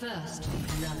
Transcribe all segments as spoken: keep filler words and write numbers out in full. First blood.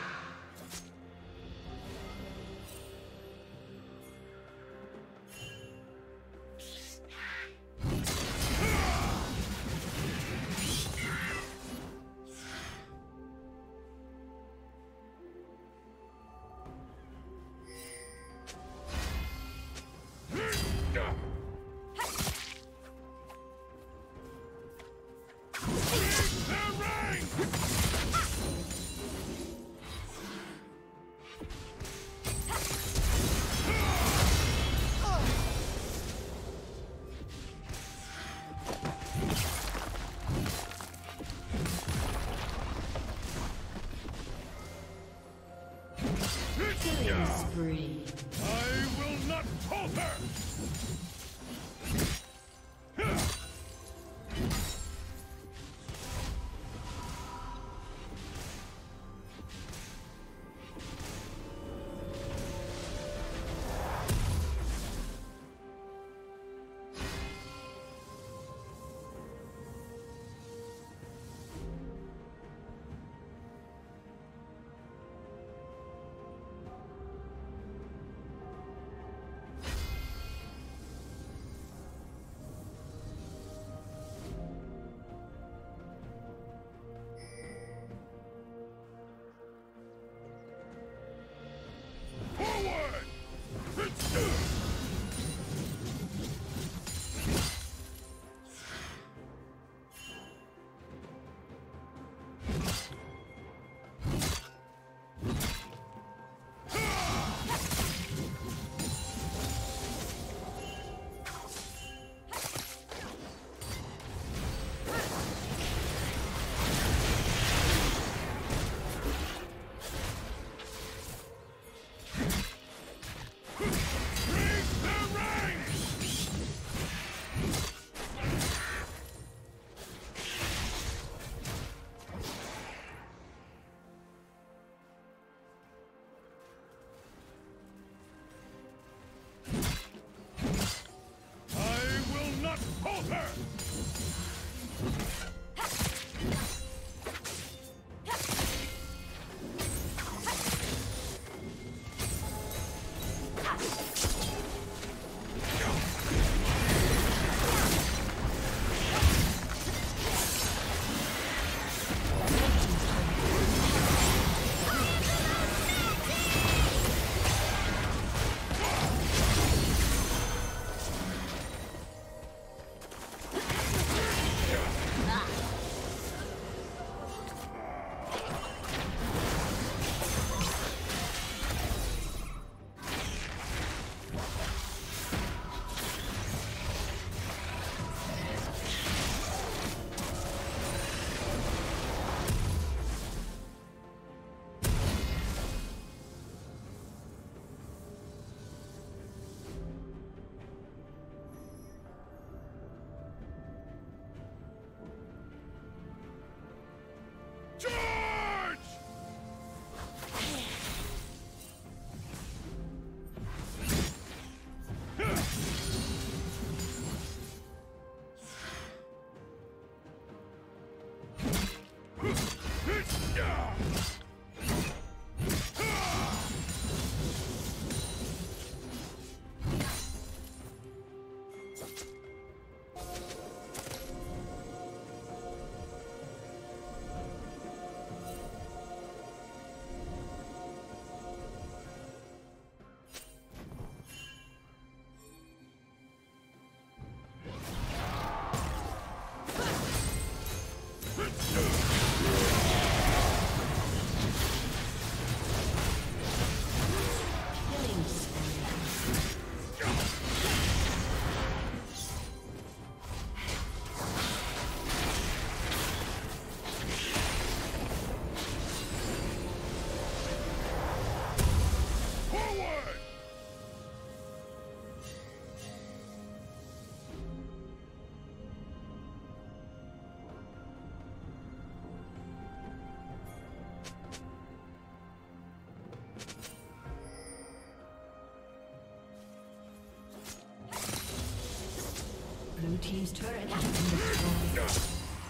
Blue team's turret has been destroyed.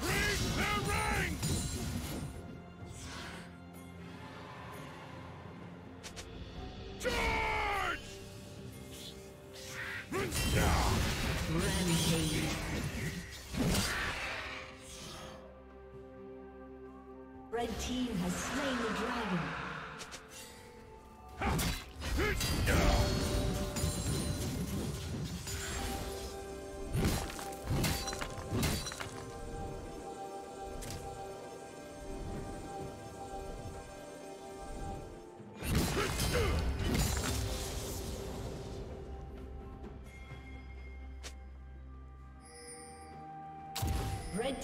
Bring the ring! Red team has slain the dragon. Red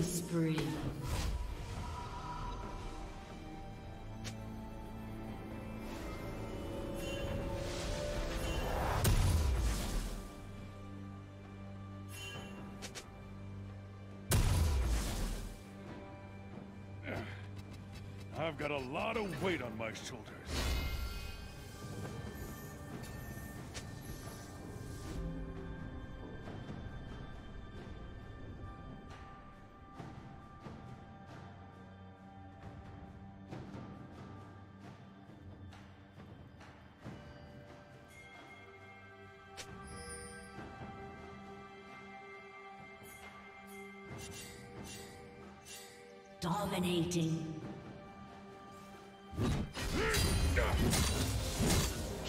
Spree. I've got a lot of weight on my shoulders. Dominating.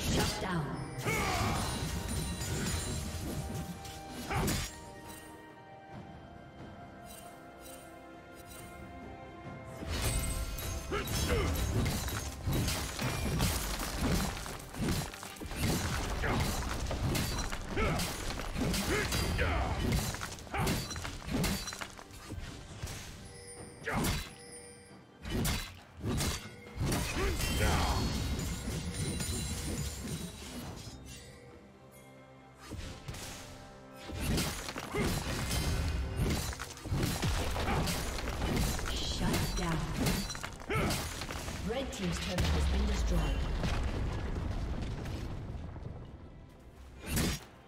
Shut down. Team's turret has been destroyed.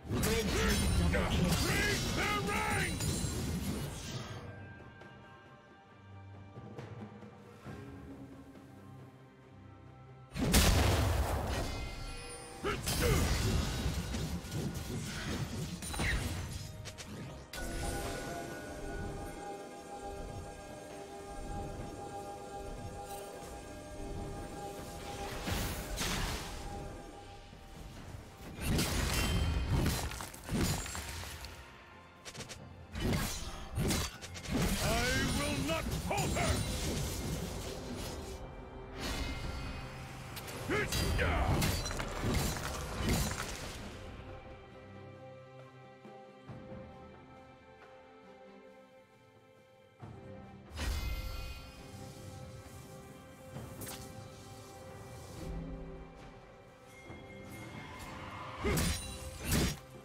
Red team double kill. Break the ranks!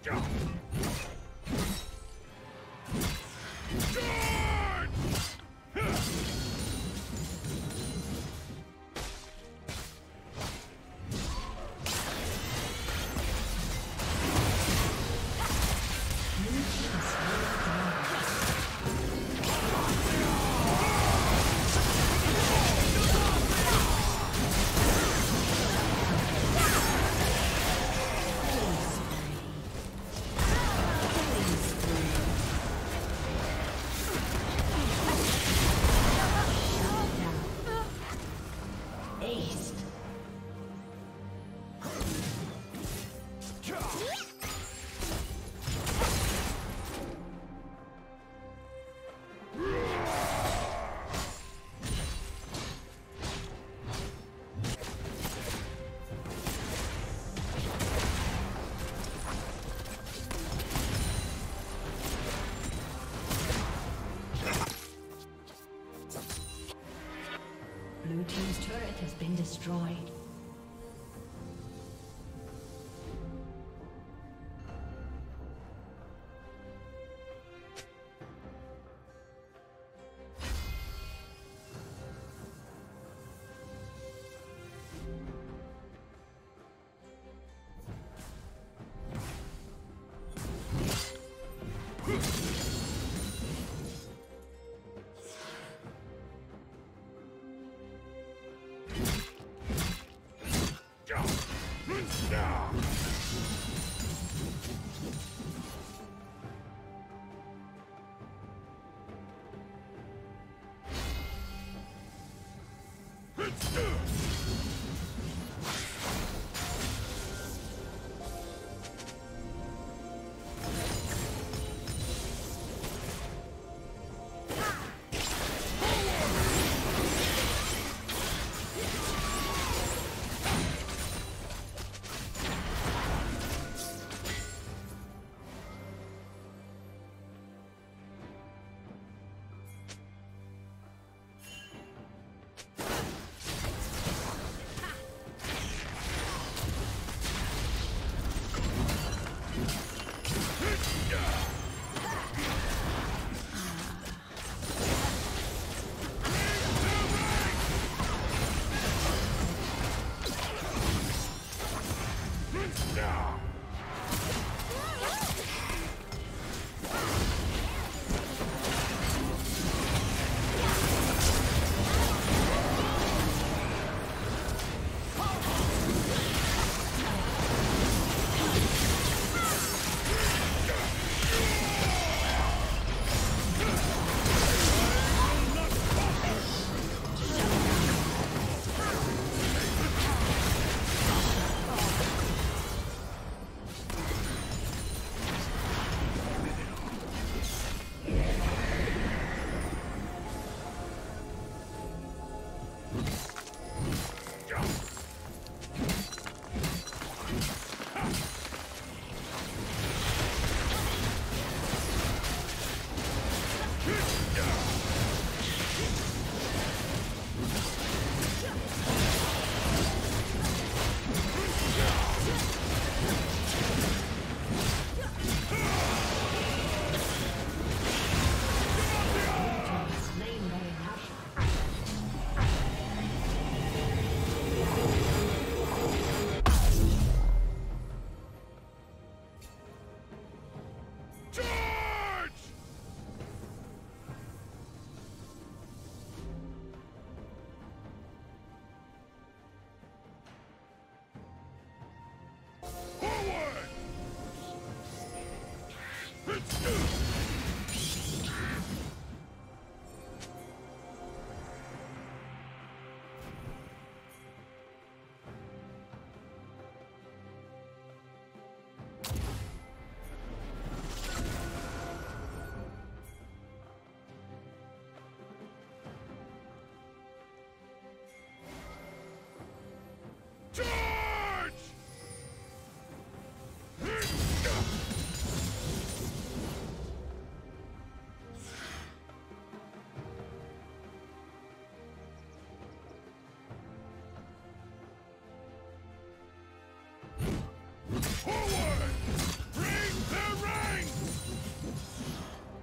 Jump! turret has been destroyed.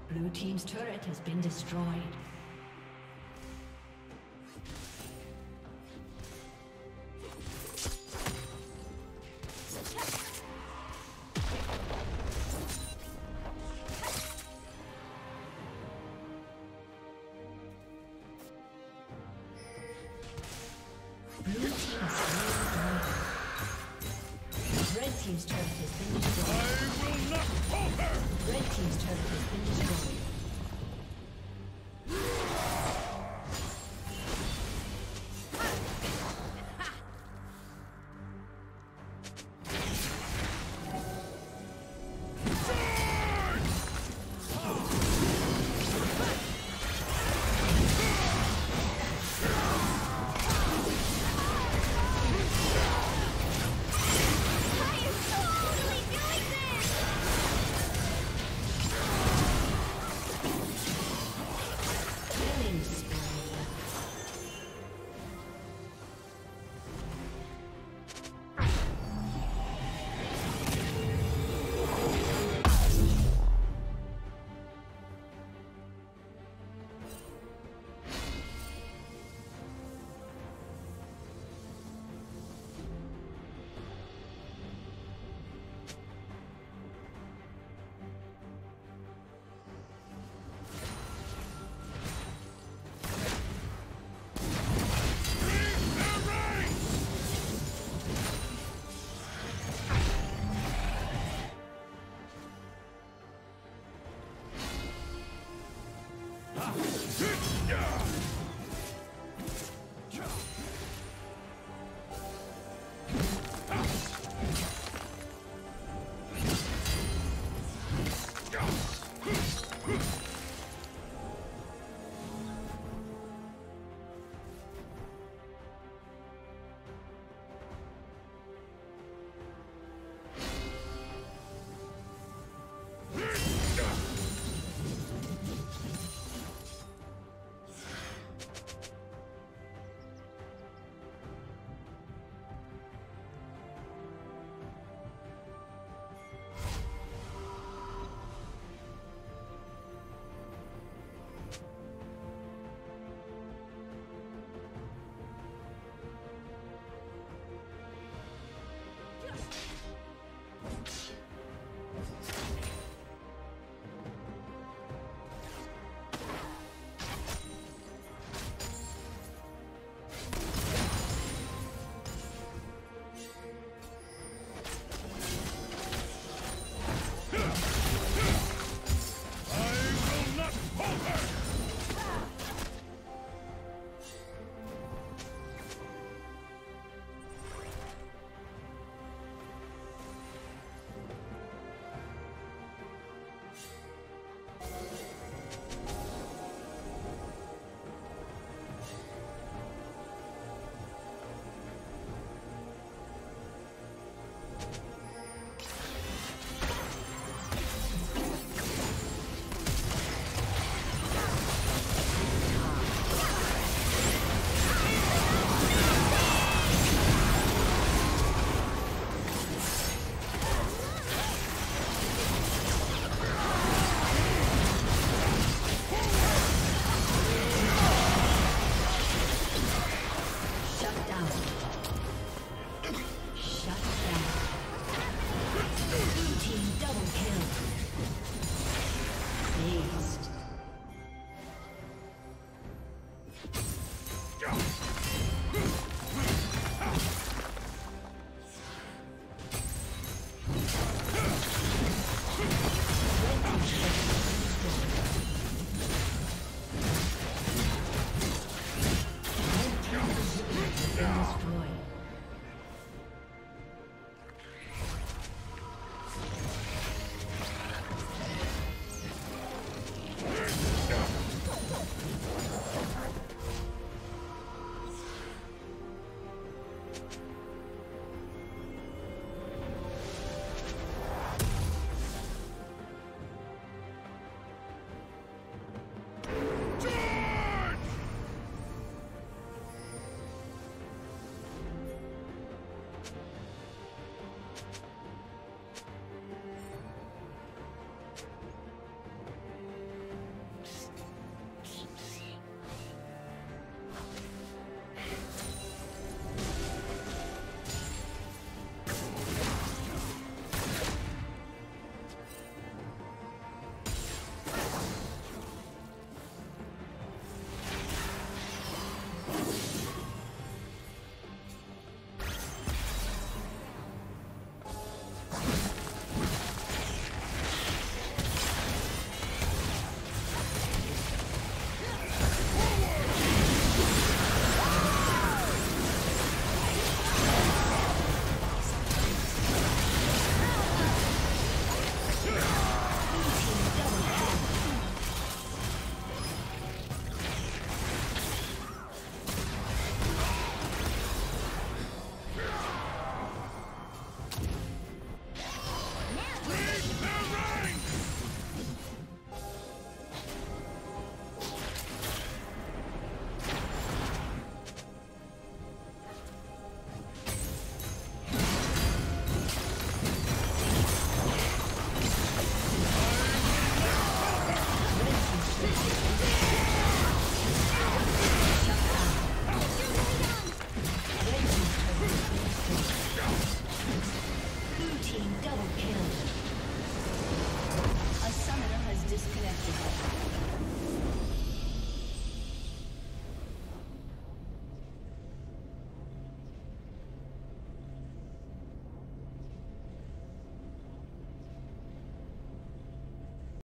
Blue team's turret has been destroyed.